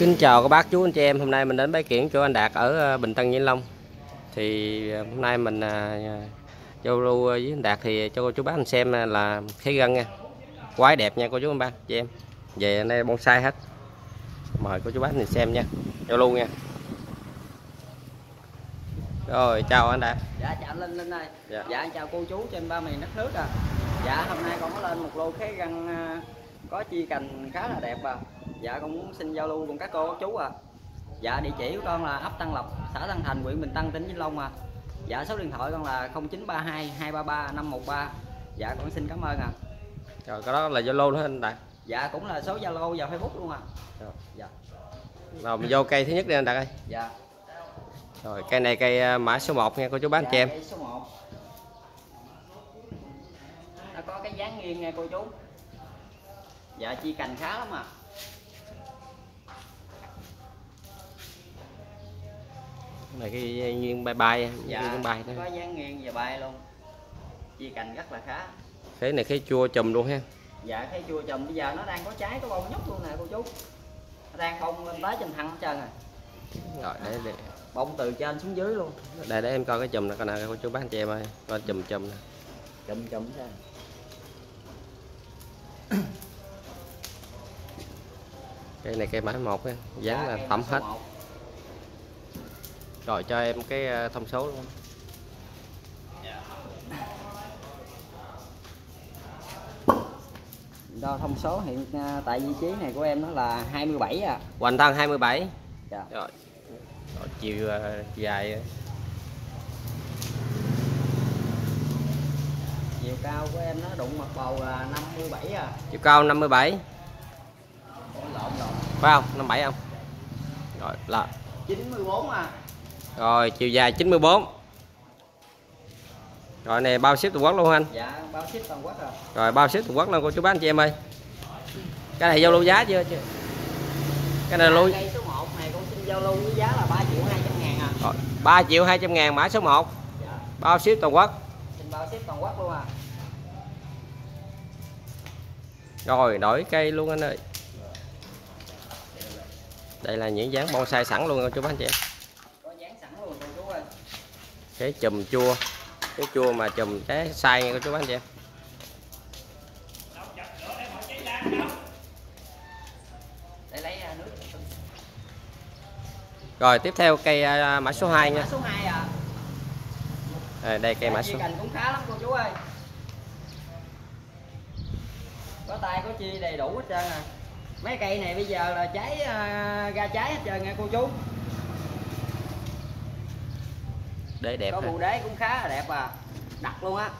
Kính chào các bác chú anh chị em. Hôm nay mình đến bãi kiểng chỗ anh Đạt ở Bình Tân, Vĩnh Long. Thì hôm nay mình giao lưu với anh Đạt thì cho cô chú bác anh xem là khế gân nha. Quái đẹp nha cô chú anh bác chị em. Về đây bonsai hết. Mời cô chú bác mình xem nha. Giao lưu nha. Rồi chào anh Đạt. Dạ chào anh Linh ơi. Dạ. Dạ chào cô chú trên ba miền đất nước à. Dạ hôm nay con có lên một lô khế gân có chi cành khá là đẹp à. Dạ con muốn xin giao lưu cùng các cô các chú à. Dạ địa chỉ của con là ấp Tăng Lộc, xã Tân Thành, huyện Bình Tân, tỉnh Vĩnh Long à. Dạ số điện thoại con là 0932 233 513. Dạ con xin cảm ơn à. Rồi cái đó là Zalo nữa anh Đạt. Dạ cũng là số Zalo và Facebook luôn à. Rồi. Dạ. Rồi mình vô cây thứ nhất đi anh Đạt ơi. Dạ. Rồi cây này cây mã số 1 nha cô chú bác anh chị em. Cây số 1. Nó có cái dáng nghiêng nha cô chú. Dạ chi cành khá lắm à. Này cái nghiêng bay bay. Dạ, bay có dáng nghiêng và bay luôn. Chi cành rất là khá. Khế này khế chua chùm luôn ha. Dạ khế chua chùm, bây giờ nó đang có trái có bông nhóc luôn nè cô chú. Nó đang bông lên tới trên thẳng hết trơn rồi. Rồi để bông từ trên xuống dưới luôn. Để em coi cái chùm này coi nè cô chú bác anh chị em ơi. Coi chùm chùm nè. Chùm chùm sao. Cây này cây mã 1 ha, dáng là phẩm hết. Rồi cho em cái thông số luôn. Đo thông số hiện tại vị trí này của em nó là 27 à. Hoành thân 27. Dạ. Rồi. Rồi chiều dài. Chiều cao của em nó đụng mặt bầu là 57 à. Chiều cao 57. Phải không? 57 không? Rồi là 94 à. Rồi chiều dài 94. Rồi này bao ship toàn quốc luôn anh. Dạ bao ship toàn quốc rồi. Rồi bao ship toàn quốc luôn cô chú bác anh chị em ơi. Cái này giao lưu giá chưa? Cái này lưu. Cây số 1 này con xin giao lưu với giá là 3.200.000 à. Rồi 3.200.000 mã số 1. Dạ. Bao ship toàn quốc. Xin bao ship toàn quốc luôn à. Rồi đổi cây luôn anh ơi. Đây là những dáng bonsai sẵn luôn cô chú bác anh chị em. Có dáng sẵn luôn cô chú ơi. Cái chùm chua, cái chua mà chùm cái sai nha cô chú bác anh chị em. Rồi tiếp theo cây mã số 2 nha. Mã số 2 à. Rồi đây cây mã số. Cành cũng khá lắm cô chú ơi. Có tay có chi đầy đủ hết trơn à. Mấy cây này bây giờ là trái ra trái hết trơn nha cô chú. Đế đẹp. Có bù đế cũng khá là đẹp à. Đặc luôn á.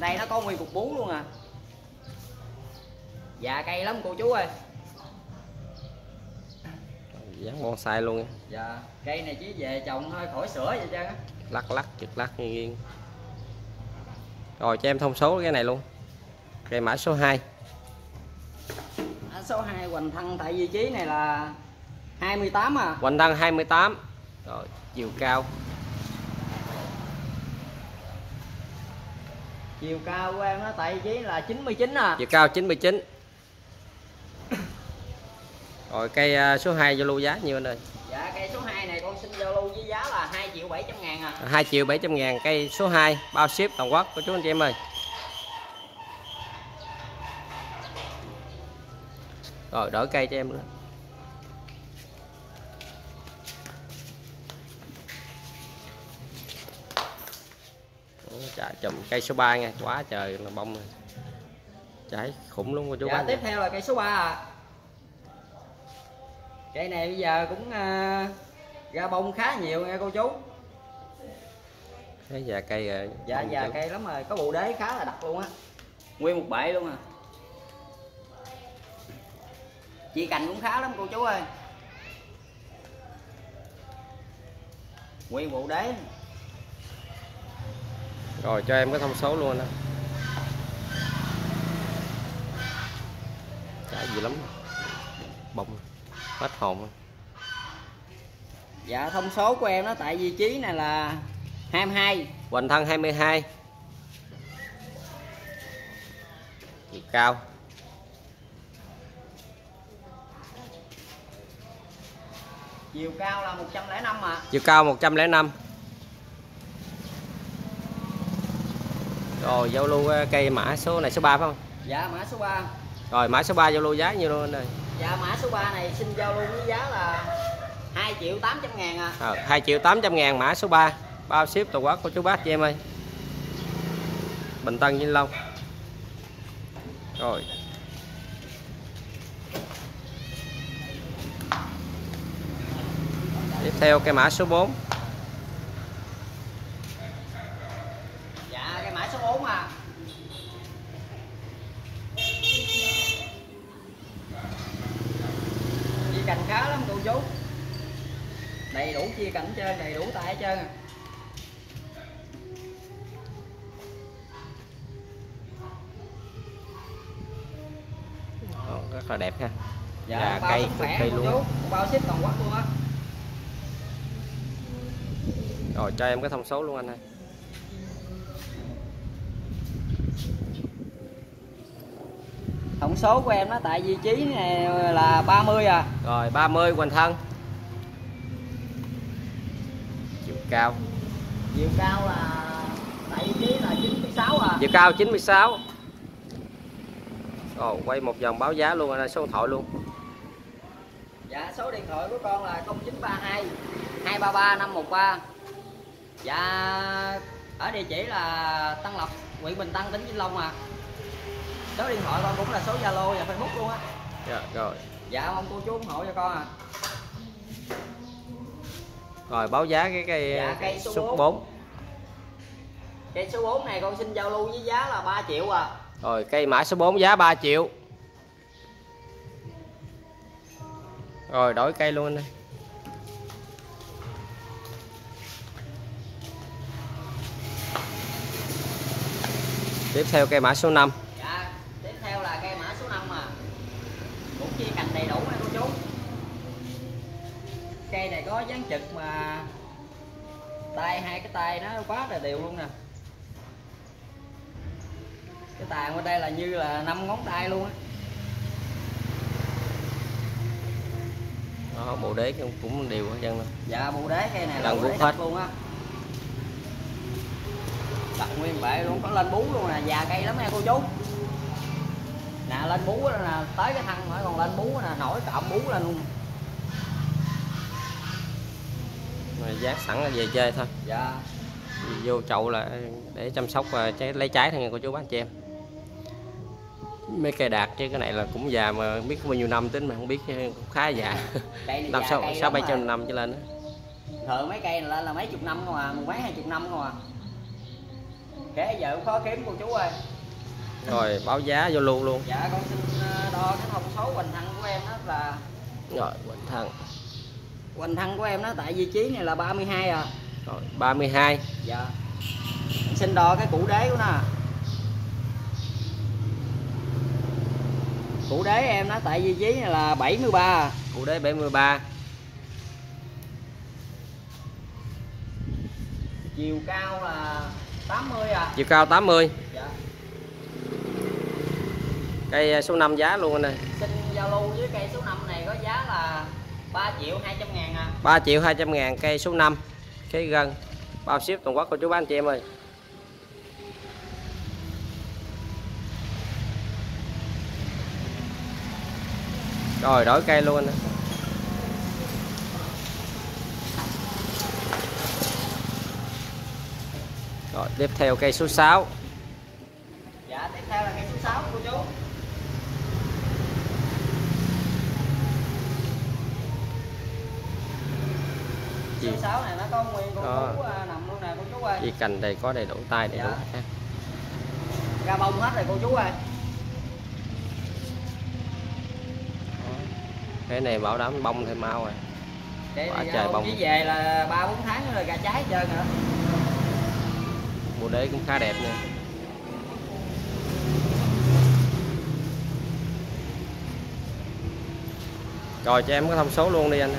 Đây nó có nguyên cục bú luôn à. Dạ cây lắm cô chú ơi. Dáng bonsai luôn. Dạ cây này chỉ về trồng thôi khỏi sữa vậy trơn á. Lắc lắc chực lắc nghiêng. Rồi cho em thông số cái này luôn. Cây mã số 2. Số 2 hoành thân tại vị trí này là 28 à. Hoành thân 28. Rồi, chiều cao. Chiều cao của em nó tại vị trí là 99 à. Chiều cao 99. Rồi cây số 2 giao lưu giá nhiêu anh ơi? Dạ cây số 2 này con xin giao lưu với giá là 2.700.000 à. 2.700.000 cây số 2 bao ship toàn quốc cô chú anh chị em ơi. Rồi đổi cây cho em nữa. Trái chùm cây số 3 nha, quá trời là bông rồi. Trái khủng luôn cô chú. Dạ, tiếp theo là cây số 3 à. Cây này bây giờ cũng ra bông khá nhiều nha cô chú. Cái già cây rồi. Dạ già cây lắm rồi, có bộ đế khá là đặc luôn á. Nguyên một bệ luôn à. Chị cành cũng khá lắm cô chú ơi. Nguyên bộ đế. Rồi cho em cái thông số luôn anh. Trái gì lắm. Bông hết hồn. Dạ thông số của em nó tại vị trí này là 22. Hoành thân 22. Chiều cao. Chiều cao là 105 mà. Chiều cao 105. Rồi giao lưu cây mã số này số 3 phải không? Dạ mã số 3. Rồi mã số 3 giao lưu giá nhiêu luôn đây? Dạ mã số 3 này xin giao lưu với giá là 2.800.000 à. 2.800.000 mã số 3. Bao ship toàn quốc cô chú bác chị em ơi. Bình Tân, Vĩnh Long. Rồi. Tiếp theo cây mã số 4. Dạ cây mã số 4 à. Chia cành khá lắm cô chú. Đầy đủ chia cành trên, đầy đủ tại hết trơn à. Rất là đẹp ha. Dạ, là cây khỏe luôn. Bao ship toàn quốc luôn á. Rồi cho em cái thông số luôn anh ơi. Thông số của em nó tại vị trí này là 30 à. Rồi 30 hoành thân. Chiều cao. Chiều cao là tại vị trí là 96 à. Chiều cao 96. Rồi quay một vòng báo giá luôn anh ơi, số điện thoại luôn. Dạ số điện thoại của con là 0932 233 513. Dạ ở địa chỉ là Tăng Lộc, huyện Bình Tân, tỉnh Vĩnh Long à. Số điện thoại con cũng là số Zalo và Facebook luôn á. Dạ rồi. Dạ ông cô chú ủng hộ cho con à. Rồi báo giá cái cây, dạ, cây số 4. Cây số 4 này con xin giao lưu với giá là 3 triệu à. Rồi cây mã số 4 giá 3 triệu. Rồi đổi cây luôn đi. Tiếp theo cây mã số 5. Dạ, tiếp theo là cây mã số 5 mà. Cũng chia cành đầy đủ nè cô chú. Cây này có dáng trực mà tay, hai cái tay nó quá là đều luôn nè. Cái tàn qua đây là như là 5 ngón tay luôn á. Đó, bộ đế cũng đều hết trơn. Dạ bộ đế cây này là bộ đế hết luôn á. Đặt nguyên bệ luôn, có lên bú luôn nè, già cây lắm nha cô chú. Nè lên bú nè, tới cái thân hỏi còn lên bú nè, nổi cộm bú lên luôn. Rồi giác sẵn là về chơi thôi. Dạ. Vô chậu là để chăm sóc và lấy trái thôi nha cô chú bác chị em. Mấy cây đạt chứ cái này là cũng già mà biết bao nhiêu năm tính mà không biết, cũng khá già. 600-700 năm trở lên. Thường mấy cây này lên là mấy chục năm không à, mấy 20 năm không à. Cái giờ cũng khó kiếm cô chú ơi. Rồi báo giá vô luôn luôn. Dạ con xin đo cái thông số hoành thân của em đó là. Rồi hoành thân. Hoành thân của em nó tại vị trí này là 32 à. Rồi 32. Dạ. Xin đo cái củ đế của nó. Củ đế em nó tại vị trí này là 73. Củ đế 73. Chiều cao là 80 à. Chiều cao 80. Dạ. Cây số 5 giá luôn anh ơi. Xin giao lưu với cây số 5 này có giá là 3.200.000 à. 3.200.000 cây số 5. Khế Gân. Bao ship toàn quốc cô chú bác anh chị em ơi. Rồi đổi cây luôn anh ơi. Rồi, tiếp theo cây số 6. Dạ, tiếp theo là cây số 6 cô chú. Số 6 này nó có nguyên con cú nằm luôn nè cô chú ơi. Chỉ cành đây có đầy đủ tay đầy đủ hết. Ra bông hết rồi cô chú ơi. Cái này bảo đảm bông thêm mau rồi. Quả trời bông. Chỉ về là 3-4 tháng rồi ra trái hết trơn nữa. Bộ đế cũng khá đẹp nha. Rồi cho em có thông số luôn đi anh.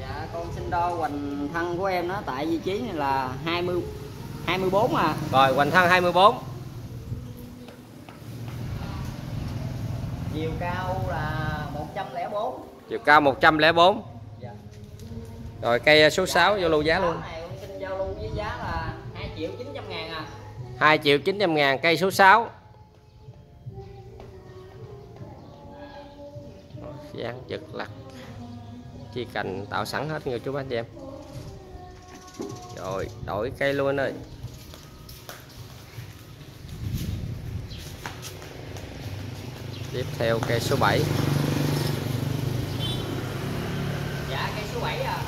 Dạ con xin đo hoành thân của em nó tại vị trí này là 24 à. Rồi hoành thân 24. Chiều cao là 104. chiều cao 104. Rồi cây số 6 vô lô giá luôn. Xin giao lưu với giá là 2.900.000 à. 2.900.000 cây số 6. Dán giật lặt chi cành tạo sẵn hết người chú bác chị em. Rồi đổi cây luôn anh ơi. Tiếp theo cây số 7. Dạ cây số 7 à.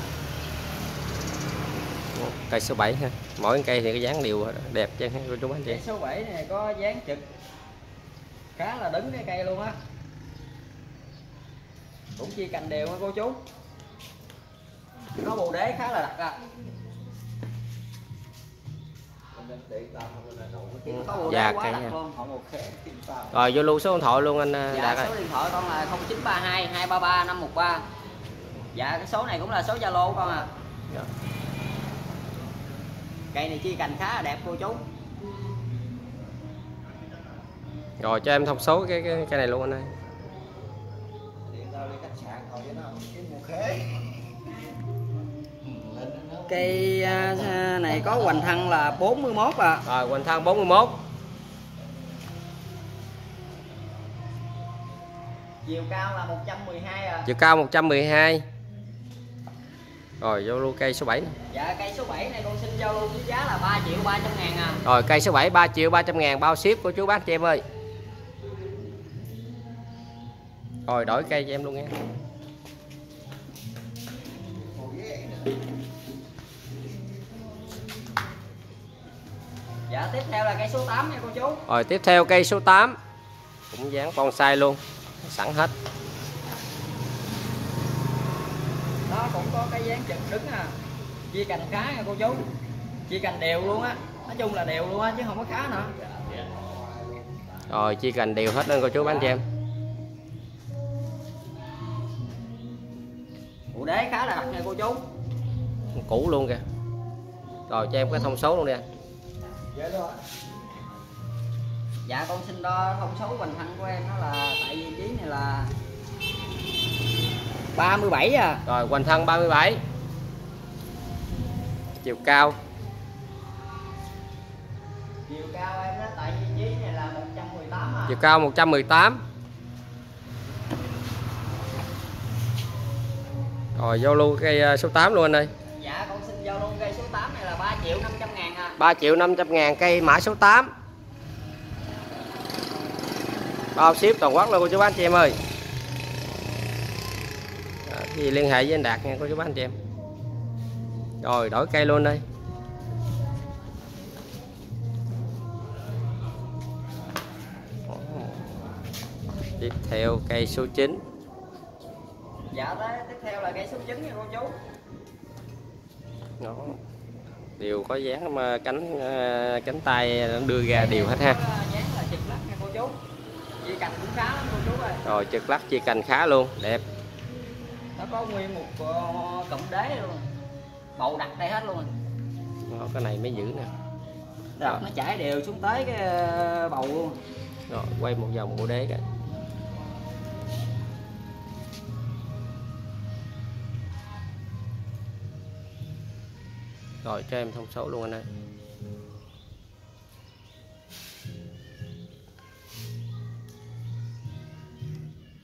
Cây số 7 ha. Mỗi cây thì cái dáng đều đẹp chứ chú bác chị. Cây số 7 này có dáng trực khá là đứng cái cây luôn á. Cũng chia cành đều nha cô chú. Nó bồ đế khá là đặc à. Dạ, quá đặc luôn. Rồi vô lưu số điện thoại luôn anh Đạt. Dạ, số điện thoại con là 0932 233 513. Dạ cái số này cũng là số Zalo con à. Dạ. Cây này chia cành khá là đẹp cô chú. Rồi cho em thông số cái này luôn anh ơi. Cây này có hoành thân là 41 à. Rồi hoành thân 41. Chiều cao là 112 à. Chiều cao 112. Rồi giao lưu cây số 7 này. Dạ cây số 7 này con xin giao lưu với giá là 3.300.000 à. Rồi cây số 7 3.300.000 bao ship của chú bác chị em ơi. Rồi đổi cây cho em luôn nha. Dạ tiếp theo là cây số 8 nha cô chú. Rồi tiếp theo cây số 8. Cũng dán bonsai luôn. Sẵn hết. Đó cũng có cái dáng chật đứng à. Chia cành khá nha cô chú. Chia cành đều luôn á. Nói chung là đều luôn á chứ không có khá nữa. Rồi chia cành đều hết lên cô chú bán cho em. Cụ đế khá là đặc nha cô chú. Cũ luôn kìa. Rồi cho em cái thông số luôn đi anh. Dạ con xin đo thông số hoành thân của em, nó là tại vị trí này là 37 à. Rồi hoành thân 37. Chiều cao. Chiều cao em nó tại vị trí này là 118 à. Chiều cao 118. Rồi giao lưu cây số 8 luôn anh ơi. Dạ con xin giao lưu cây số 8 này là 3.500.000 à. 3.500.000 cây mã số 8. Bao ship toàn quốc luôn cô chú bác chị em ơi. Đó, thì liên hệ với anh Đạt nha cô chú bác chị em. Rồi đổi cây luôn đây. Tiếp theo cây số 9. Dạ tiếp theo là cây số 9 nha cô chú. Đó. Đều có dáng mà cánh tay đưa ra đều hết ha. Dáng là trực lắc nha cô chú. Chia cành cũng khá lắm cô chú ơi. Rồi trực lắc chia cành khá luôn, đẹp. Nó có nguyên một cụm đế luôn. Bầu đặt đây hết luôn. Đó, cái này mới giữ nè. Đó. Nó chảy đều xuống tới cái bầu luôn. Rồi quay một vòng bộ đế kìa. Rồi cho em thông số luôn anh ơi.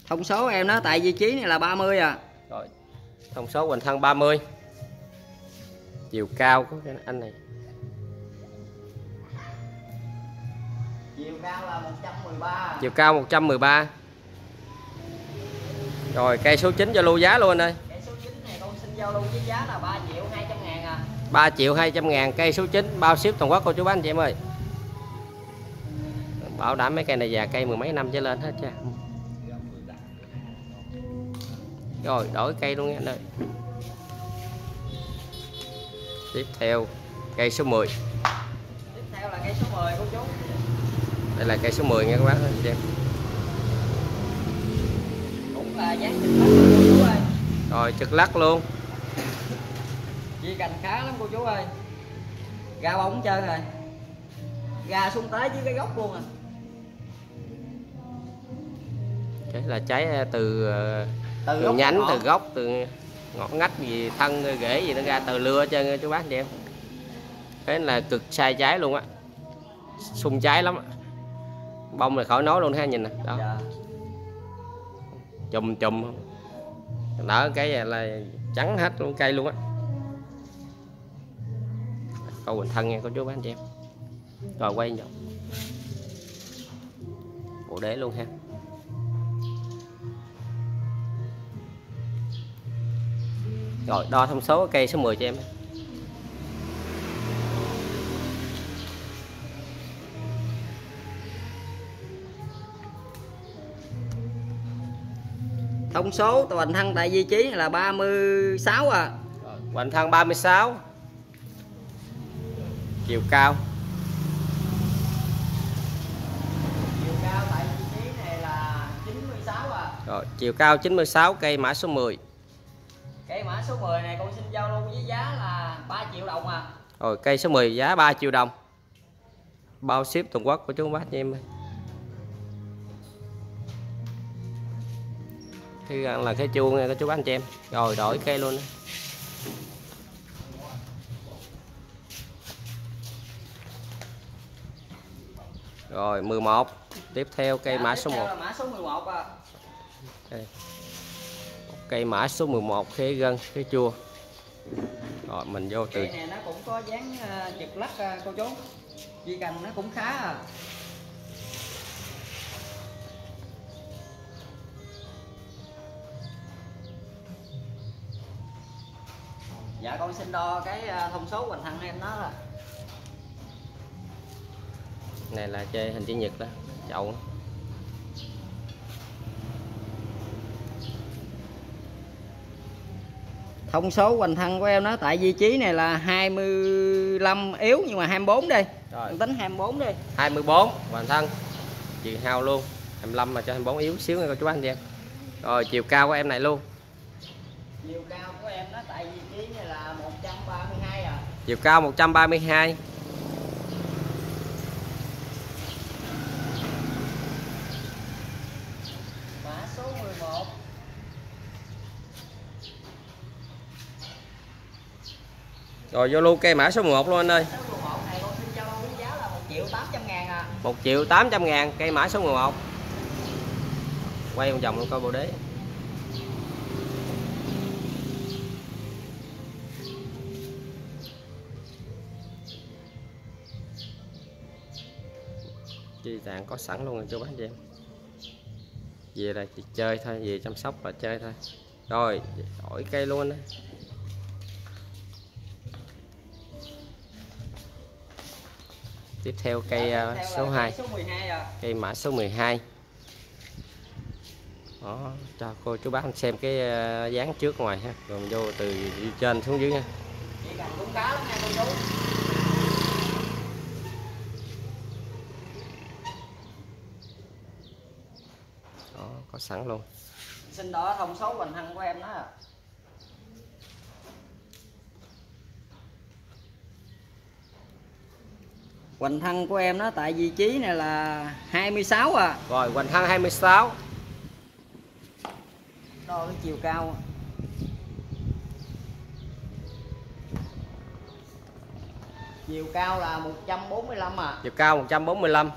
Thông số em nó tại vị trí này là 30 à. Rồi thông số hoành thân 30. Chiều cao của anh này. Chiều cao là 113. Chiều cao 113. Rồi cây số 9 giao lưu giá luôn anh ơi. Cây số 9 này con xin giao lưu với giá là 3.200.000 à. 3.200.000 cây số 9 bao ship toàn quốc cô chú bác anh chị em ơi. Bảo đảm mấy cây này già cây mười mấy năm trở lên hết cha. Rồi đổi cây luôn nha anh ơi. Tiếp theo cây số 10. Tiếp theo là cây số 10 cô chú. Đây là cây số 10 nha các bác anh chị em. Cũng là dáng trực lắc cô chú ơi. Rồi trực lắc luôn. Chia cành khá lắm cô chú ơi. Ra bóng chơi rồi. Ra xuống tới dưới cái gốc luôn à. Cái là trái từ từ nhánh, từ gốc, từ ngọt ngách gì, thân rễ gì nó ra, từ lưa cho chú bác chị em. Thế là cực sai trái luôn á, sung trái lắm á. Bông là khỏi nói luôn ha, nhìn nè đó, chùm chùm nở cái này là trắng hết luôn cây luôn á. Câu bình thân nha cô chú bác anh chị em. Rồi quay nhậu bộ đế luôn ha. Rồi đo thông số cây số 10 cho em. Thông số hoành thân tại vị trí là 36 à. Hoành thân 36. Chiều cao. Chiều cao tại vị trí này là 96 à. Rồi, chiều cao 96, cây mã số 10. Cây mã số 10 này con xin giao luôn với giá là 3 triệu đồng à. Rồi, cây số 10 giá 3 triệu đồng. Bao ship toàn quốc của chú bác nha em ơi. Thì là cái chuông nha các chú bác anh chị em. Rồi đổi cây luôn. Rồi 11. Tiếp theo cây mã số 1. Mã số 11 à. Okay. Cây mã số 11 khế gân, khế chua. Rồi mình vô từ. Cây này nó cũng có dáng giật lắc cô chú. Dây cành nó cũng khá à. Dạ con xin đo cái thông số hoành thân em nó. Này là chơi hình chữ nhật đó, chậu. Thông số hoành thân của em nó tại vị trí này là 25 yếu nhưng mà 24 đi. Rồi. Tính 24 đi. 24 hoành thân. Chiều hao luôn, 25 mà cho 24 yếu xíu nha cô chú anh chị em. Rồi chiều cao của em này luôn. Chiều cao của em nó tại vị trí này là 132 à. Chiều cao 132. Mã số 11. Rồi vô luôn cây mã số 11 luôn anh ơi. Mã số 11 này con xin giao với giá là 1.800.000 à. 1.800.000 cây mã số 11. Quay một vòng luôn coi bộ đế. Chi tạng có sẵn luôn rồi chú bác chị em. Về là chị chơi thôi, về chăm sóc là chơi thôi. Rồi đổi cây luôn đó. Tiếp theo cây số 2. Cây mã số 12. Đó, cho cô chú bác xem cái dáng trước ngoài ha. Rồi mình vô từ trên xuống dưới nha. Có sẵn luôn. Xin đo thông số hoành thân của em đó. Hoành thân của em nó tại vị trí này là 26 à. Rồi hoành thân 26. Đo cái chiều cao. Chiều cao là 145 à. Chiều cao 145.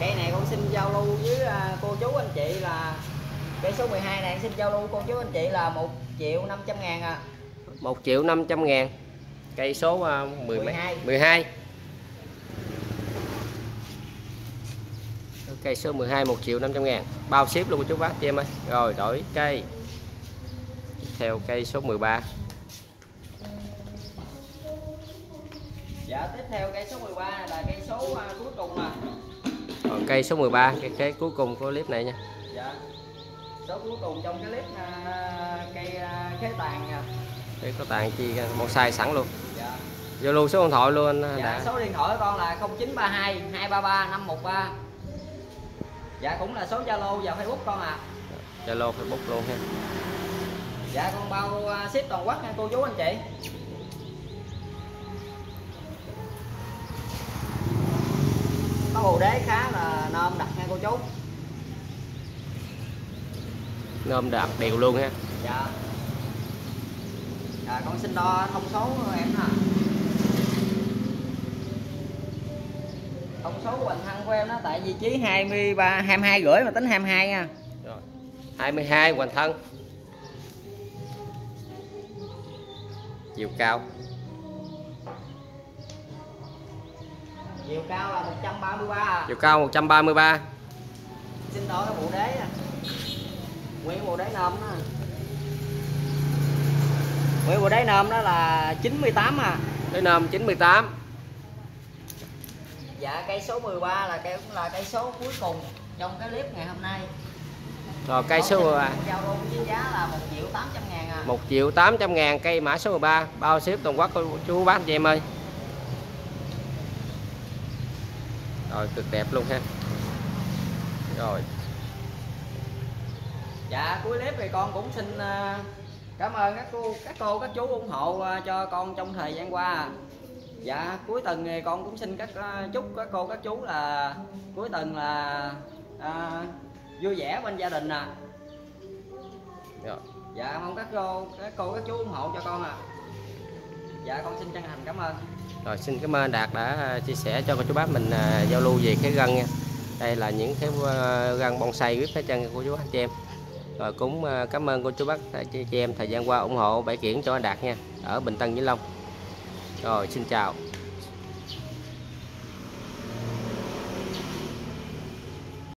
Cây này con xin giao lưu với cô chú anh chị là cây số 12 này xin giao lưu cô chú anh chị là 1.500.000 à. 1.500.000. Cây số 12. Cây số 12 1.500.000. Bao ship luôn cô chú bác chị em ơi. Rồi đổi cây. Theo cây số 13. Dạ tiếp theo cây số 13 là cây số cuối cùng mà. Còn cây số 13, cái cuối cùng của clip này nha. Dạ. Số cuối cùng trong cái clip cây khế tàn nha. Cây có tàn chi bonsai sẵn luôn. Dạ. Vô luôn số điện thoại luôn anh. Dạ, đã. Số điện thoại của con là 0932 233 513. Dạ cũng là số Zalo và Facebook con ạ. À. Zalo Facebook luôn ha. Dạ con bao ship toàn quốc nha cô chú anh chị. Hồ đế khá là nôm đặt nha cô chú. Nôm đặt đều luôn ha. Dạ. Rồi con xin đo thông số em ha. Thông số hoành thăng của em nó tại vị trí 23 22 rưỡi mà tính 22 nha. Rồi. 22 hoành thân. Chiều cao. Chiều cao là 133. Chiều cao 133. Xin đo cái bộ đế nè. Nguyên bộ đế nôm đó. Nguyên bộ đế nôm đó là 98 à. Đế nôm 98. Dạ cây số 13 là cây cũng là cây số cuối cùng trong cái clip ngày hôm nay. Rồi cây số 13. Giao luôn với giá là 1.800.000 à. 1.800.000 cây mã số 13, bao ship toàn quốc chú bác anh chị em ơi. Rồi cực đẹp luôn ha. Rồi. Dạ cuối clip thì con cũng xin cảm ơn các cô các chú ủng hộ cho con trong thời gian qua. Dạ cuối tuần thì con cũng xin chúc các cô các chú là cuối tuần là vui vẻ bên gia đình nè. Dạ. Dạ mong các cô các chú ủng hộ cho con à. Dạ con xin chân thành cảm ơn. Rồi xin cảm ơn Đạt đã chia sẻ cho cô chú bác mình giao lưu về cái gân nha. Đây là những cái gân bonsai quýt hết trơn cô chú anh chị em. Rồi cũng cảm ơn cô chú bác chị em thời gian qua ủng hộ bãi kiển cho Đạt nha, ở Bình Tân, Vĩnh Long. Rồi xin chào.